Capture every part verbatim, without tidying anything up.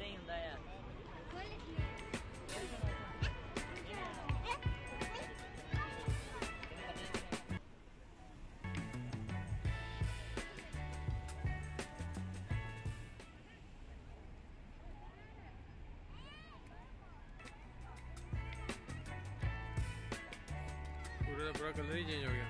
tem Daia. पूरा पूरा colour ही change हो गया.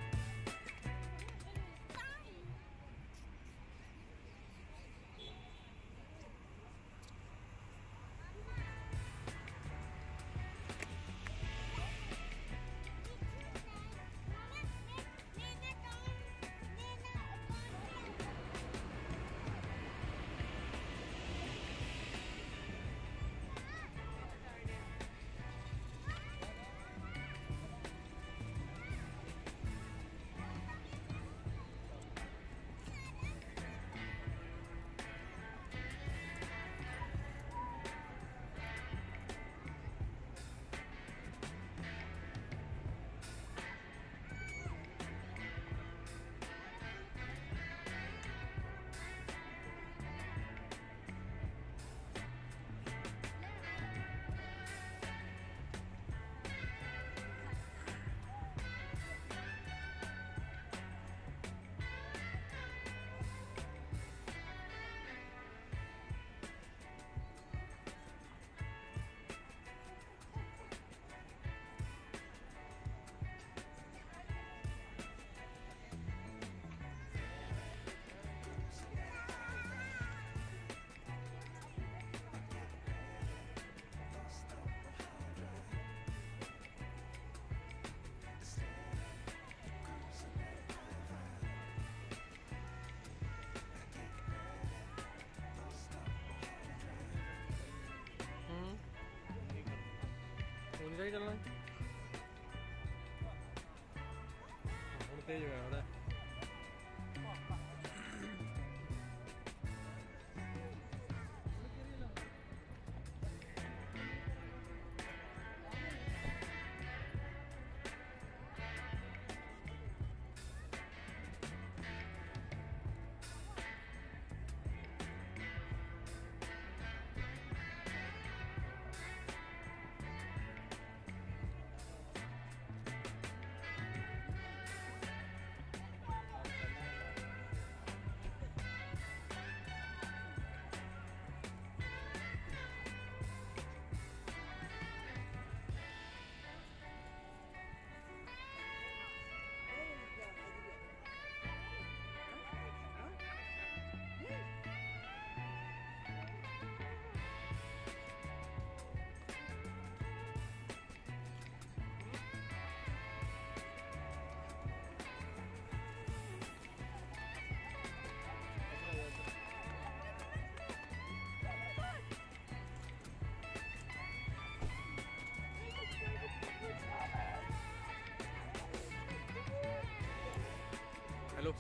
Ini jalan. Orang teh juga ada. Hello.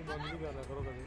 오늘도 안 믿으면 안 걸어가지.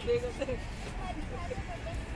They go there.